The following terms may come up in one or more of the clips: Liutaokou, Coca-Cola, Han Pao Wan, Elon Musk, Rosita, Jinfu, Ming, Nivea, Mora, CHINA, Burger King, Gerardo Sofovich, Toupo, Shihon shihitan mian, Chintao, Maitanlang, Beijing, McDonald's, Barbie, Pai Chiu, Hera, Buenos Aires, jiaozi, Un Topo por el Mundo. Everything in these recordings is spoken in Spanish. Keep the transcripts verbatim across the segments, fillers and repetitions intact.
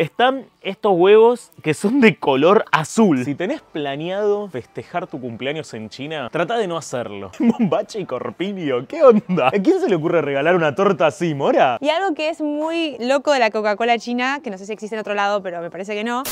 Están estos huevos que son de color azul. Si tenés planeado festejar tu cumpleaños en China, trata de no hacerlo. Bombacha y corpiño, ¿qué onda? ¿A quién se le ocurre regalar una torta así, Mora? Y algo que es muy loco de la Coca-Cola china, que no sé si existe en otro lado, pero me parece que no.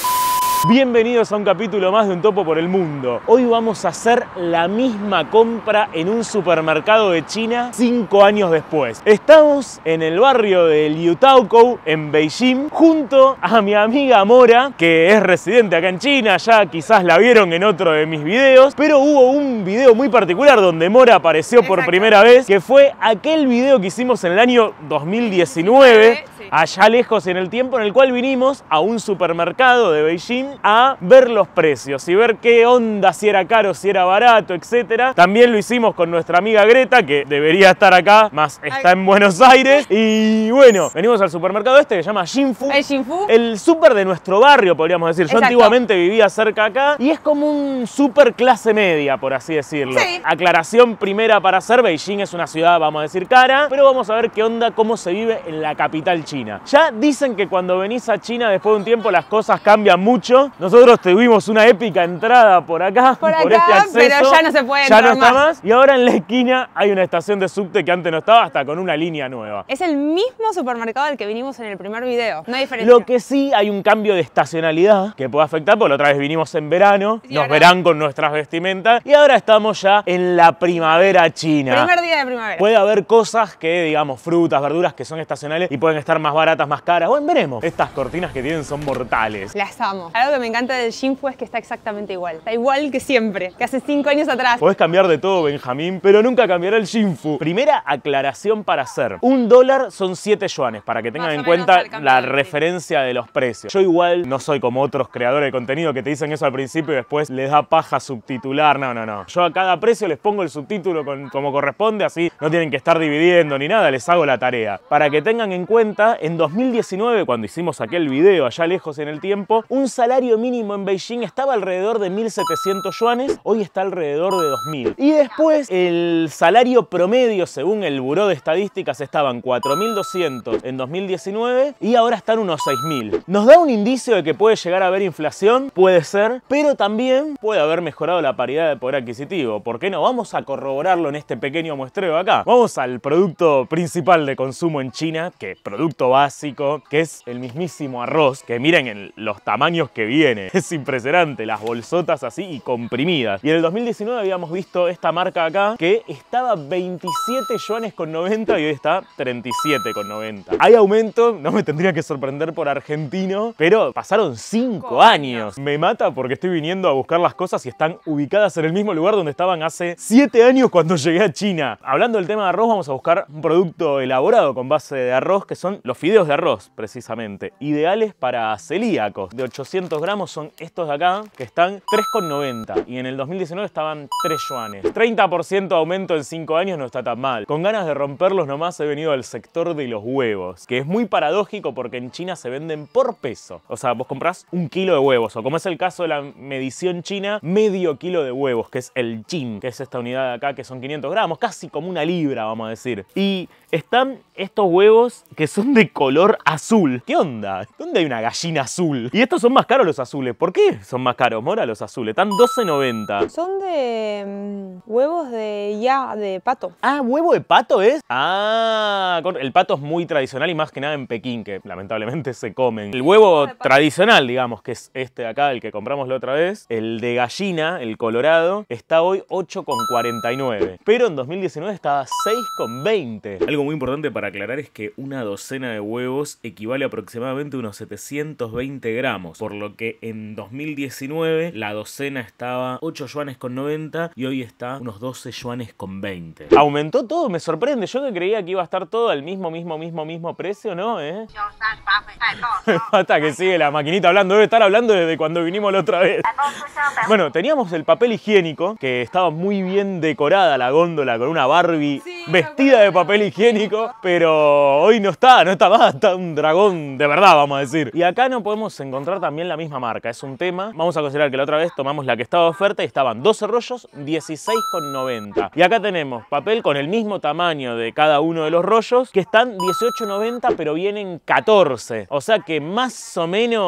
Bienvenidos a un capítulo más de Un Topo por el Mundo. Hoy vamos a hacer la misma compra en un supermercado de China cinco años después. Estamos en el barrio de Liutaokou, en Beijing, junto a mi amiga Mora, que es residente acá en China. Ya quizás la vieron en otro de mis videos, pero hubo un video muy particular donde Mora apareció por Exacto. primera vez, que fue aquel video que hicimos en el año dos mil diecinueve, sí. allá lejos en el tiempo, en el cual vinimos a un supermercado de Beijing a ver los precios y ver qué onda, si era caro, si era barato, etcétera. También lo hicimos con nuestra amiga Greta, que debería estar acá, más está en Buenos Aires. Y bueno, venimos al supermercado este que se llama Jinfu. ¿El Jinfu? El súper de nuestro barrio, podríamos decir. Yo Exacto. antiguamente vivía cerca acá y es como un súper clase media, por así decirlo. Sí. Aclaración primera para hacer, Beijing es una ciudad, vamos a decir, cara, pero vamos a ver qué onda, cómo se vive en la capital china. Ya dicen que cuando venís a China, después de un tiempo, las cosas cambian mucho. Nosotros tuvimos una épica entrada por acá, por, acá, por este acceso, pero ya no se puede entrar, ya no está más. Y ahora en la esquina hay una estación de subte que antes no estaba, hasta con una línea nueva. Es el mismo supermercado al que vinimos en el primer video, no hay diferencia. Lo que sí, hay un cambio de estacionalidad que puede afectar, porque la otra vez vinimos en verano, sí, nos ahora... verán con nuestras vestimentas, y ahora estamos ya en la primavera china. Primer día de primavera. Puede haber cosas que, digamos, frutas, verduras, que son estacionales y pueden estar más baratas, más caras. Bueno, veremos. Estas cortinas que tienen son mortales. Las amo. Algo que me encanta del Jinfu es que está exactamente igual. Está igual que siempre, que hace cinco años atrás. Podés cambiar de todo, Benjamín, pero nunca cambiará el Jinfu. Primera aclaración para hacer. Un dólar son siete yuanes, para que tengan en cuenta la referencia de los precios. Yo igual no soy como otros creadores de contenido que te dicen eso al principio y después les da paja subtitular. No, no, no. Yo a cada precio les pongo el subtítulo con, como corresponde, así no tienen que estar dividiendo ni nada, les hago la tarea. Para que tengan en cuenta, en dos mil diecinueve, cuando hicimos aquel video allá lejos en el tiempo, un salario El salario mínimo en Beijing estaba alrededor de mil setecientos yuanes, hoy está alrededor de dos mil. Y después el salario promedio, según el Buró de Estadísticas, estaban cuatro mil doscientos en dos mil diecinueve y ahora están unos seis mil. ¿Nos da un indicio de que puede llegar a haber inflación? Puede ser, pero también puede haber mejorado la paridad de poder adquisitivo. ¿Por qué no? Vamos a corroborarlo en este pequeño muestreo acá. Vamos al producto principal de consumo en China, que es producto básico, que es el mismísimo arroz, que miren en los tamaños que que viene. Es impresionante, las bolsotas así y comprimidas. Y en el dos mil diecinueve habíamos visto esta marca acá que estaba veintisiete yuanes con noventa y hoy está treinta y siete con noventa. Hay aumento, no me tendría que sorprender por argentino, pero pasaron cinco años. Me mata porque estoy viniendo a buscar las cosas y están ubicadas en el mismo lugar donde estaban hace siete años cuando llegué a China. Hablando del tema de arroz, vamos a buscar un producto elaborado con base de arroz que son los fideos de arroz, precisamente. Ideales para celíacos. De ochocientos gramos son estos de acá, que están tres con noventa y en el dos mil diecinueve estaban tres yuanes. treinta por ciento aumento en cinco años, no está tan mal. Con ganas de romperlos nomás he venido al sector de los huevos, que es muy paradójico porque en China se venden por peso. O sea, vos comprás un kilo de huevos, o como es el caso de la medición china, medio kilo de huevos, que es el chin, que es esta unidad de acá, que son quinientos gramos, casi como una libra, vamos a decir. Y están estos huevos que son de color azul. ¿Qué onda? ¿Dónde hay una gallina azul? Y estos son más caros los azules. ¿Por qué son más caros, Mora, los azules? Están doce noventa. Son de um, huevos de ya, de pato. Ah, ¿huevo de pato es? Ah, el pato es muy tradicional y más que nada en Pekín, que lamentablemente se comen. El huevo ah, tradicional, digamos, que es este de acá, el que compramos la otra vez, el de gallina, el colorado, está hoy ocho con cuarenta y nueve. Pero en dos mil diecinueve estaba seis con veinte. Algo muy importante para aclarar es que una docena de huevos equivale aproximadamente a unos setecientos veinte gramos. Por lo que en dos mil diecinueve la docena estaba ocho yuanes con noventa y hoy está unos doce yuanes con veinte. Aumentó todo, me sorprende. Yo que creía que iba a estar todo al mismo, mismo, mismo, mismo precio, ¿no? ¿Eh? Me mata que sigue la maquinita hablando. Debe estar hablando desde cuando vinimos la otra vez. Bueno, teníamos el papel higiénico, que estaba muy bien decorada la góndola con una Barbie sí, vestida de papel higiénico, pero hoy no está, no está más, está un dragón de verdad, vamos a decir. Y acá no podemos encontrar también la misma marca, es un tema. Vamos a considerar que la otra vez tomamos la que estaba de oferta y estaban doce rollos, dieciséis con noventa. Y acá tenemos papel con el mismo tamaño de cada uno de los rollos, que están dieciocho con noventa, pero vienen catorce. O sea que más o menos...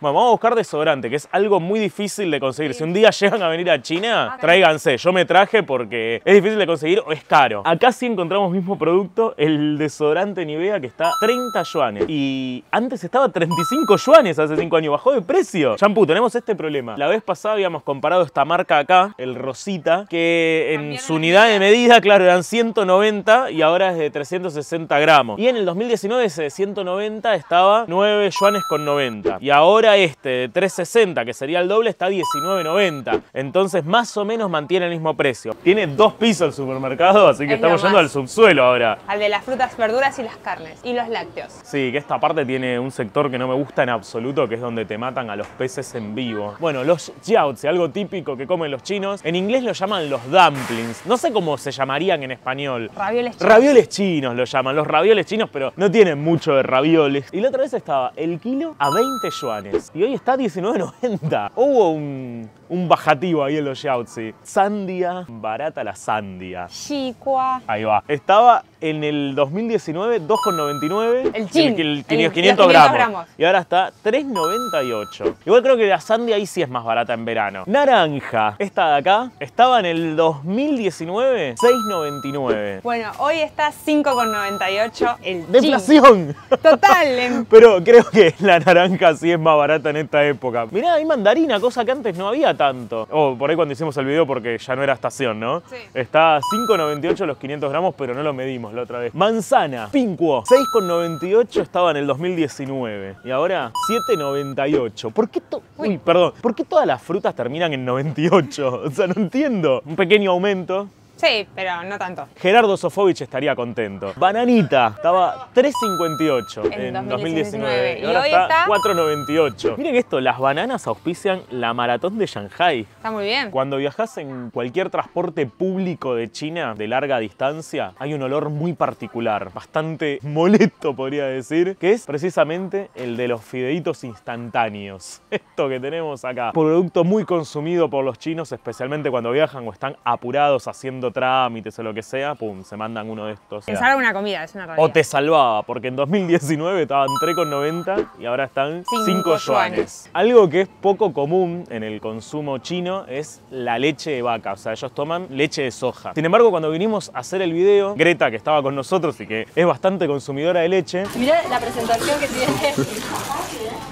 Bueno, vamos a buscar desodorante, que es algo muy difícil de conseguir. Si un día llegan a venir a China, tráiganse. Yo me traje porque es difícil de conseguir o es caro. Acá sí encontramos mismo producto, el desodorante Nivea, que está treinta yuanes. Y antes estaba treinta y cinco yuanes hace cinco años. Bajó de precio. Shampoo, tenemos este problema. La vez pasada habíamos comparado esta marca acá, el Rosita, que en su unidad de medida, claro, eran ciento noventa y ahora es de trescientos sesenta gramos. Y en el dos mil diecinueve ese de ciento noventa estaba nueve yuanes con noventa. Y ahora este de trescientos sesenta, que sería el doble, está diecinueve noventa. Entonces más o menos mantiene el mismo precio. Tiene dos pisos el supermercado, así que es estamos yendo al subsuelo ahora. Al de las frutas, verduras y las carnes. Y los lácteos. Sí, que esta parte tiene un sector que no me gusta en absoluto, que es donde te matan a los peces en vivo. Bueno, los jiaozi, algo típico que comen los chinos. En inglés lo llaman los dumplings. No sé cómo se llamarían en español. Ravioles chinos. Ravioles chinos lo llaman. Los ravioles chinos, pero no tienen mucho de ravioles. Y la otra vez estaba el kilo a veinte yuanes. Y hoy está a diecinueve noventa. Hubo un, un bajativo ahí en los jiaozi. Sandia. Barata la sandia. Chiqua. Ahí va. Estaba en el dos mil diecinueve dos con noventa y nueve. El chin. El, el, el, el, quinientos gramos. Y ahora está tres noventa y ocho. Igual creo que la sandia ahí sí es más barata en verano. Naranja. Esta de acá estaba en el dos mil diecinueve seis noventa y nueve. Bueno, hoy está cinco con noventa y ocho el ¡deflación! Total. En... Pero creo que la naranja sí es más barata en esta época. Mirá, hay mandarina, cosa que antes no había tanto. Oh, por ahí cuando hicimos el video porque ya no era estación, ¿no? Sí. Está cinco noventa y ocho los quinientos gramos, pero no lo medimos la otra vez. Manzana. Pincuo. seis con noventa y ocho estaba en el dos mil diecinueve. Y ahora siete noventa y ocho. ¿Por qué to... Uy. Uy, perdón. ¿Por qué todas las frutas terminan en noventa y ocho? O sea, no entiendo. Un pequeño aumento. Sí, pero no tanto. Gerardo Sofovich estaría contento. Bananita estaba tres cincuenta y ocho en, en dos mil diecinueve. Y, y ahora hoy está cuatro noventa y ocho. Miren esto, las bananas auspician la maratón de Shanghái. Está muy bien. Cuando viajas en cualquier transporte público de China de larga distancia, hay un olor muy particular, bastante molesto podría decir, que es precisamente el de los fideitos instantáneos. Esto que tenemos acá. Producto muy consumido por los chinos, especialmente cuando viajan o están apurados haciendo trámites o lo que sea, pum, se mandan uno de estos. Te salva una comida, es una realidad. O te salvaba, porque en dos mil diecinueve estaban tres con noventa y ahora están cinco yuanes. Algo que es poco común en el consumo chino es la leche de vaca, o sea, ellos toman leche de soja. Sin embargo, cuando vinimos a hacer el video, Greta, que estaba con nosotros y que es bastante consumidora de leche. Mirá la presentación que tiene.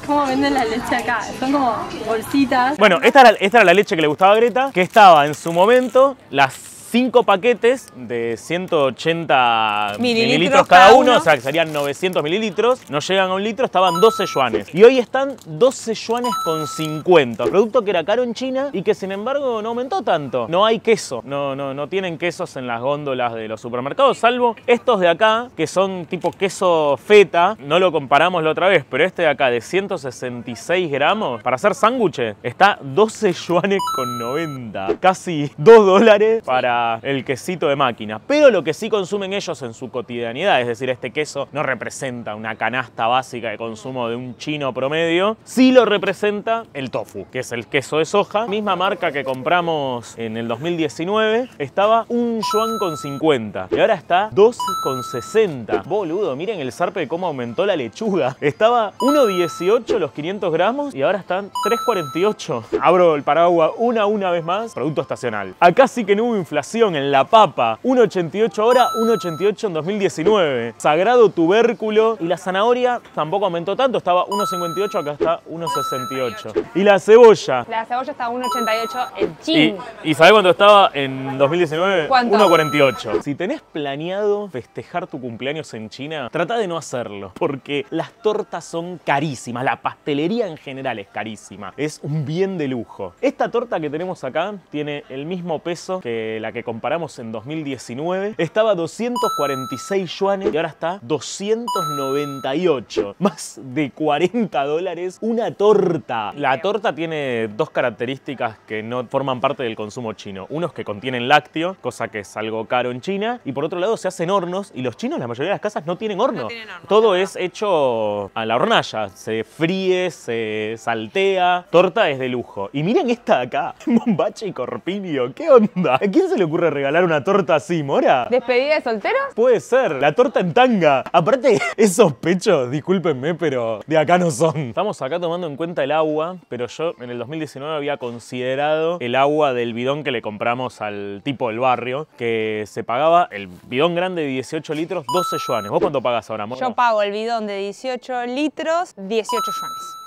¿Cómo venden la leche acá? Son como bolsitas. Bueno, esta era, esta era la leche que le gustaba a Greta, que estaba en su momento las cinco paquetes de ciento ochenta mililitros, mililitros cada uno, uno, o sea que serían novecientos mililitros, no llegan a un litro, estaban doce yuanes. Y hoy están doce yuanes con cincuenta, producto que era caro en China y que sin embargo no aumentó tanto. No hay queso, no, no, no tienen quesos en las góndolas de los supermercados, salvo estos de acá, que son tipo queso feta, no lo comparamos la otra vez, pero este de acá de ciento sesenta y seis gramos, para hacer sándwiches, está doce yuanes con noventa, casi dos dólares para el quesito de máquina. Pero lo que sí consumen ellos en su cotidianidad, es decir, este queso no representa una canasta básica de consumo de un chino promedio, sí lo representa el tofu, que es el queso de soja. Misma marca que compramos en el dos mil diecinueve, estaba un yuan con cincuenta y ahora está dos con sesenta. Boludo, miren el zarpe de cómo aumentó la lechuga. Estaba uno dieciocho los quinientos gramos y ahora están tres cuarenta y ocho. Abro el paraguas una una vez más. Producto estacional. Acá sí que no hubo inflación en la papa, uno ochenta y ocho ahora, uno ochenta y ocho en dos mil diecinueve. Sagrado tubérculo y la zanahoria tampoco aumentó tanto, estaba uno cincuenta y ocho, acá está uno sesenta y ocho. Y la cebolla. La cebolla está uno ochenta y ocho en China. ¿Y, y sabés cuánto estaba en dos mil diecinueve? uno cuarenta y ocho. Si tenés planeado festejar tu cumpleaños en China, trata de no hacerlo, porque las tortas son carísimas, la pastelería en general es carísima, es un bien de lujo. Esta torta que tenemos acá tiene el mismo peso que la que comparamos en dos mil diecinueve, estaba a doscientos cuarenta y seis yuanes y ahora está doscientos noventa y ocho. Más de cuarenta dólares una torta. La torta tiene dos características que no forman parte del consumo chino. Uno es que contienen lácteo, cosa que es algo caro en China. Y por otro lado se hacen hornos y los chinos, la mayoría de las casas, no tienen horno. No tienen horno. Todo es hecho a la hornalla. Se fríe, se saltea. Torta es de lujo. Y miren esta de acá. Bombacha y corpiño. ¿Qué onda? ¿A quién se le ocurre regalar una torta así, Mora? ¿Despedida de solteros? Puede ser. La torta en tanga. Aparte, esos pechos, discúlpenme, pero de acá no son. Estamos acá tomando en cuenta el agua, pero yo en el dos mil diecinueve había considerado el agua del bidón que le compramos al tipo del barrio, que se pagaba el bidón grande de dieciocho litros, doce yuanes. ¿Vos cuánto pagás ahora, Mora? Yo pago el bidón de dieciocho litros, dieciocho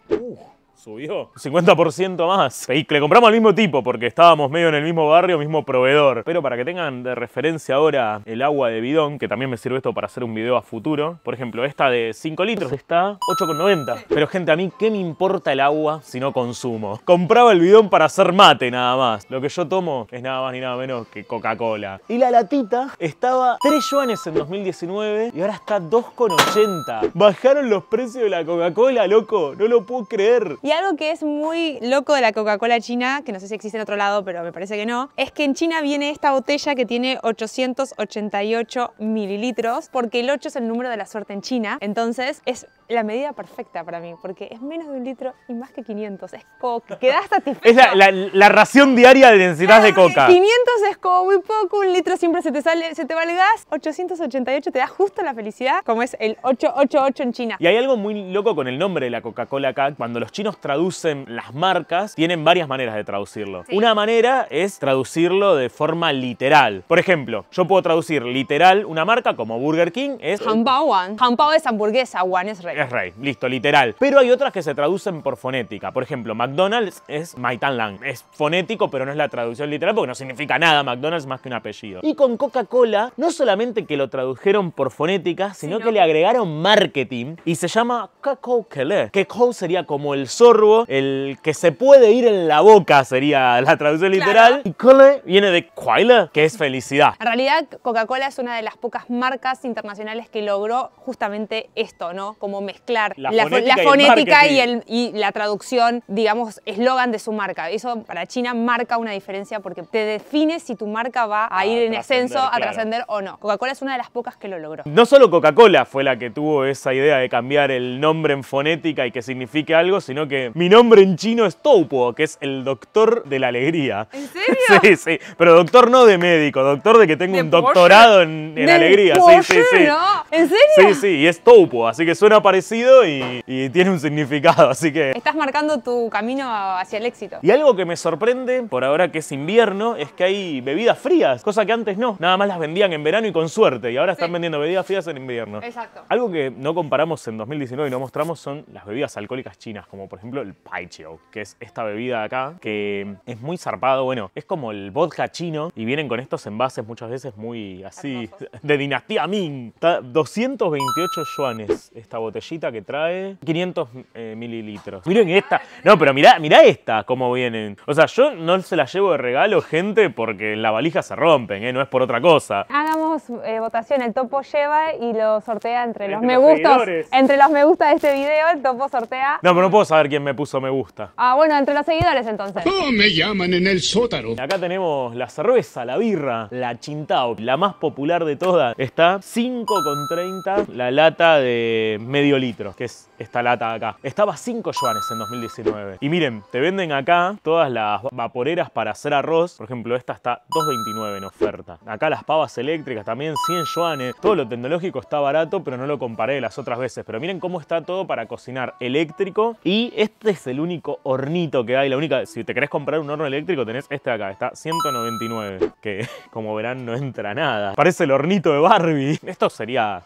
yuanes. Uh. Subió cincuenta por ciento más. Y le compramos al mismo tipo porque estábamos medio en el mismo barrio, mismo proveedor. Pero para que tengan de referencia ahora el agua de bidón, que también me sirve esto para hacer un video a futuro. Por ejemplo, esta de cinco litros está ocho con noventa. Pero gente, a mí, ¿qué me importa el agua si no consumo? Compraba el bidón para hacer mate nada más. Lo que yo tomo es nada más ni nada menos que Coca-Cola. Y la latita estaba tres yuanes en dos mil diecinueve y ahora está dos con ochenta. Bajaron los precios de la Coca-Cola, loco. No lo puedo creer. Y algo que es muy loco de la Coca-Cola china, que no sé si existe en otro lado, pero me parece que no, es que en China viene esta botella que tiene ochocientos ochenta y ocho mililitros, porque el ocho es el número de la suerte en China. Entonces es la medida perfecta para mí, porque es menos de un litro y más que quinientos. Es como que quedás satisfecho. Es la, la, la ración diaria de densidad de coca. quinientos es como muy poco, un litro siempre se te sale, se te va el gas. ochocientos ochenta y ocho te da justo la felicidad, como es el ocho ocho ocho en China. Y hay algo muy loco con el nombre de la Coca-Cola acá. Cuando los chinos traducen las marcas, tienen varias maneras de traducirlo. Sí. Una manera es traducirlo de forma literal. Por ejemplo, yo puedo traducir literal una marca como Burger King es... Han Pao Wan. Han Pao es hamburguesa, Wan es rey. Es rey, listo, literal. Pero hay otras que se traducen por fonética. Por ejemplo, McDonald's es Maitanlang. Es fonético, pero no es la traducción literal porque no significa nada McDonald's más que un apellido. Y con Coca-Cola, no solamente que lo tradujeron por fonética, sino sí, no. que le agregaron marketing y se llama Coca-Cola. Que Coca sería como el sorbo, el que se puede ir en la boca sería la traducción literal. Claro. Y Cola viene de Quaila, que es felicidad. En realidad, Coca-Cola es una de las pocas marcas internacionales que logró justamente esto, ¿no? Como mezclar la, la fonética, la fonética y, el y, el, y la traducción, digamos, eslogan de su marca. Eso para China marca una diferencia porque te define si tu marca va a, a ir en ascenso, claro. a trascender o no. Coca-Cola es una de las pocas que lo logró. No solo Coca-Cola fue la que tuvo esa idea de cambiar el nombre en fonética y que signifique algo, sino que mi nombre en chino es Toupo, que es el doctor de la alegría. ¿En serio? Sí, sí. Pero doctor no de médico, doctor de que tengo un doctorado en, en alegría. Porsche, sí, sí, sí. ¿No? ¿En serio? Sí, sí, y es Toupo, así que suena parecido y, y tiene un significado, así que... Estás marcando tu camino hacia el éxito. Y algo que me sorprende, por ahora que es invierno, es que hay bebidas frías, cosa que antes no. Nada más las vendían en verano y con suerte, y ahora están sí. vendiendo bebidas frías en invierno. Exacto. Algo que no comparamos en dos mil diecinueve y no mostramos son las bebidas alcohólicas chinas, como por ejemplo el Pai Chiu, que es esta bebida de acá, que es muy zarpado, bueno, es como el vodka chino, y vienen con estos envases muchas veces muy así, hermosos. De dinastía Ming. Está doscientos veintiocho yuanes esta botella. Que trae quinientos eh, mililitros. Miren esta. No, pero mirá, mirá esta, cómo vienen. O sea, yo no se las llevo de regalo, gente, porque en la valija se rompen, ¿eh? No es por otra cosa. Hagamos eh, votación. El Topo lleva y lo sortea entre, entre los me gustos. Entre los me gusta de este video, el Topo sortea. No, pero no puedo saber quién me puso me gusta. Ah, bueno, entre los seguidores entonces. ¿Cómo me llaman en el sótano? Acá tenemos la cerveza, la birra, la Chintao, la más popular de todas. Está cinco con treinta la lata de medio litros, que es esta lata de acá. Estaba cinco yuanes en dos mil diecinueve. Y miren, te venden acá todas las vaporeras para hacer arroz. Por ejemplo, esta está dos veintinueve en oferta. Acá las pavas eléctricas también, cien yuanes. Todo lo tecnológico está barato, pero no lo comparé las otras veces. Pero miren cómo está todo para cocinar eléctrico. Y este es el único hornito que hay. La única, si te querés comprar un horno eléctrico, tenés este de acá. Está ciento noventa y nueve. Que, como verán, no entra nada. Parece el hornito de Barbie. Esto sería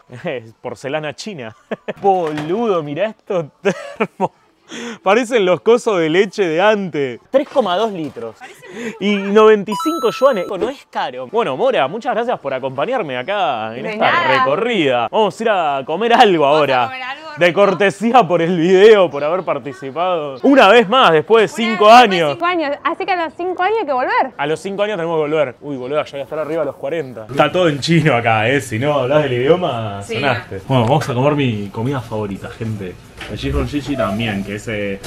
porcelana china. Boludo, mirá estos termos. Parecen los cosos de leche de antes. tres coma dos litros. Y noventa y cinco yuanes. No es caro. Bueno, Mora, muchas gracias por acompañarme acá en de esta nada. recorrida. Vamos a ir a comer algo ahora. ¿Vamos a comer algo? de cortesía por el video, por haber participado. Una vez más, después de cinco años. Cinco años. Así que a los cinco años hay que volver. A los cinco años tenemos que volver. Uy, boludo, yo voy a estar arriba a los cuarenta. Está todo en chino acá, ¿eh? Si no hablas del idioma, sí, sonaste. No. Bueno, vamos a comer mi comida favorita, gente. El Shihon shihitan mian, que es eh,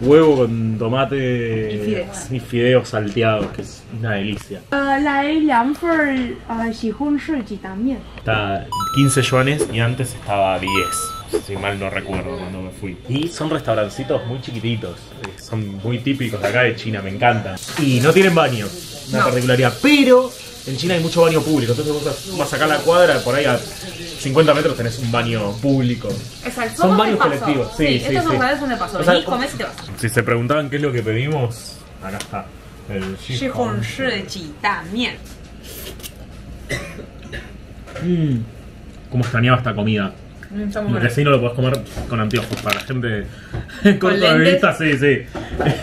huevo con tomate y fideos, y fideos salteados, que es una delicia. Uh, la de Liang Fer Shihon shihitan mian. Está quince yuanes y antes estaba diez. Si mal no recuerdo cuando me fui. Y son restaurancitos muy chiquititos. Son muy típicos de acá de China, me encantan. Y no tienen baño, una no. particularidad. Pero en China hay mucho baño público. Entonces vos vas acá a la cuadra, por ahí a cincuenta metros tenés un baño público. Exacto. Son baños colectivos. Sí, sí, sí, estos sí. Son donde pasó. O sea, venís, comés y te vas. Si se preguntaban qué es lo que pedimos, acá está. El Shihon shihitan mian. Mmm. Cómo extrañaba esta comida. Lo que sí no lo podés comer con anteojos, para la gente corta de vista, sí, sí.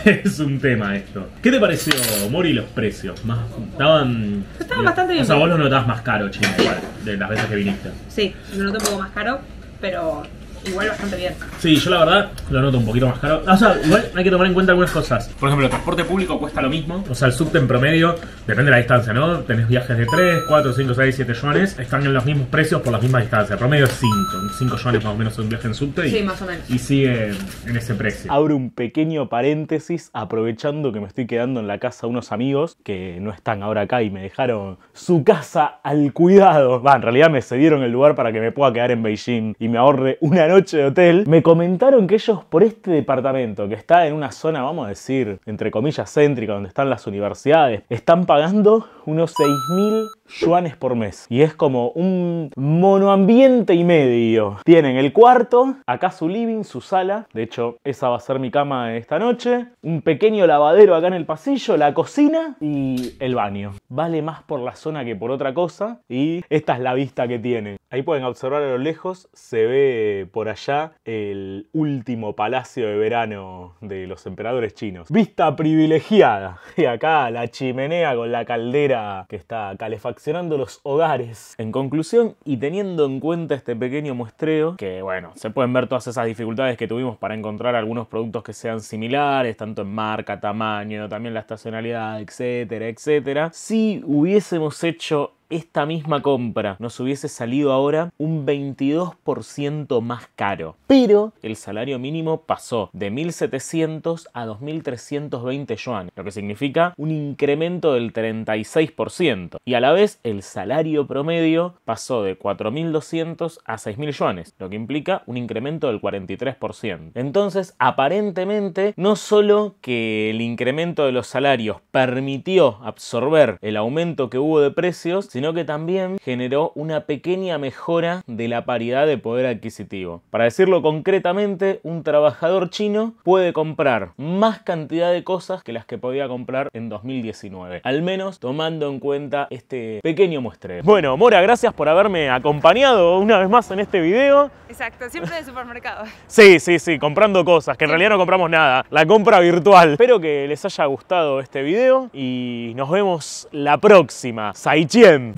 Es un tema esto. ¿Qué te pareció, Mori, los precios? Más, estaban estaban bastante bien. O sea, vos los notabas más caro, Chino, igual, de las veces que viniste. Sí, lo noté un poco más caro, pero igual bastante bien. Sí, yo la verdad lo noto un poquito más caro. O sea, igual hay que tomar en cuenta algunas cosas. Por ejemplo, el transporte público cuesta lo mismo. O sea, el subte en promedio, depende de la distancia, ¿no? Tenés viajes de tres, cuatro, cinco, seis, siete yuanes. Están en los mismos precios por las mismas distancias. Promedio es cinco, cinco yuanes más o menos un viaje en subte. Y, sí, más o menos. Y sigue en ese precio. Abro un pequeño paréntesis aprovechando que me estoy quedando en la casa de unos amigos que no están ahora acá y me dejaron su casa al cuidado. Va, en realidad me cedieron el lugar para que me pueda quedar en Beijing y me ahorre una noche de hotel. Me comentaron que ellos por este departamento, que está en una zona, vamos a decir, entre comillas céntrica, donde están las universidades, están pagando unos seis mil yuanes por mes. Y es como un monoambiente y medio. Tienen el cuarto, acá su living, su sala. De hecho, esa va a ser mi cama esta noche. Un pequeño lavadero acá en el pasillo, la cocina y el baño. Vale más por la zona que por otra cosa. Y esta es la vista que tiene. Ahí pueden observar a lo lejos, se ve por allá el último palacio de verano de los emperadores chinos. Vista privilegiada. Y acá la chimenea con la caldera que está calefaccionando los hogares. En conclusión, y teniendo en cuenta este pequeño muestreo, que bueno, se pueden ver todas esas dificultades que tuvimos para encontrar algunos productos que sean similares, tanto en marca, tamaño, también la estacionalidad, etcétera, etcétera. Si hubiésemos hecho esta misma compra, nos hubiese salido ahora un veintidós por ciento más caro. Pero el salario mínimo pasó de mil setecientos a dos mil trescientos veinte yuan, lo que significa un incremento del treinta y seis por ciento. Y a la vez, el salario promedio pasó de cuatro mil doscientos a seis mil yuanes, lo que implica un incremento del cuarenta y tres por ciento. Entonces, aparentemente, no solo que el incremento de los salarios permitió absorber el aumento que hubo de precios, sino sino que también generó una pequeña mejora de la paridad de poder adquisitivo. Para decirlo concretamente, un trabajador chino puede comprar más cantidad de cosas que las que podía comprar en dos mil diecinueve, al menos tomando en cuenta este pequeño muestreo. Bueno, Mora, gracias por haberme acompañado una vez más en este video. Exacto, siempre de supermercado. Sí, sí, sí, comprando cosas, que en realidad no compramos nada, la compra virtual. Espero que les haya gustado este video y nos vemos la próxima. Zaijian.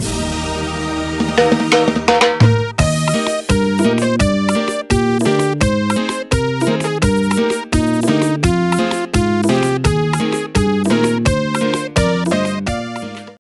Thank you.